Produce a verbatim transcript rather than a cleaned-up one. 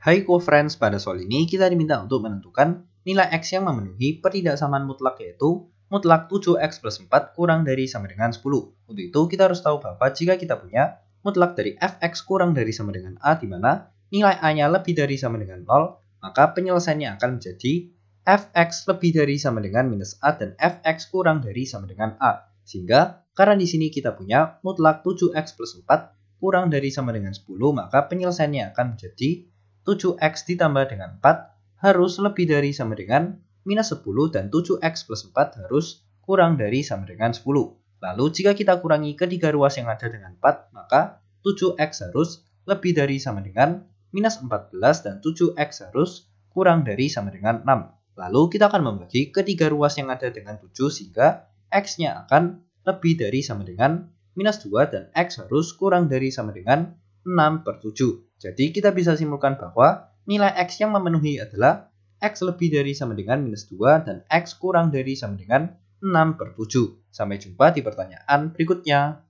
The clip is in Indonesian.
Hai co-friends, pada soal ini kita diminta untuk menentukan nilai x yang memenuhi pertidaksamaan mutlak, yaitu mutlak tujuh x plus empat kurang dari sama dengan sepuluh. Untuk itu kita harus tahu bahwa jika kita punya mutlak dari f(x) kurang dari sama dengan a, di mana nilai a-nya lebih dari sama dengan nol, maka penyelesaiannya akan menjadi f(x) lebih dari sama dengan minus a dan f(x) kurang dari sama dengan a. Sehingga karena di sini kita punya mutlak tujuh x plus empat kurang dari sama dengan sepuluh, maka penyelesaiannya akan menjadi tujuh x ditambah dengan empat harus lebih dari sama dengan minus sepuluh, dan tujuh x plus empat harus kurang dari sama dengan sepuluh. Lalu jika kita kurangi ketiga ruas yang ada dengan empat, maka tujuh x harus lebih dari sama dengan minus empat belas dan tujuh x harus kurang dari sama dengan enam. Lalu kita akan membagi ketiga ruas yang ada dengan tujuh, sehingga x-nya akan lebih dari sama dengan minus dua dan x harus kurang dari sama dengan enam per tujuh. Jadi kita bisa simpulkan bahwa nilai x yang memenuhi adalah x lebih dari sama dengan minus dua dan x kurang dari sama dengan enam per tujuh. Sampai jumpa di pertanyaan berikutnya.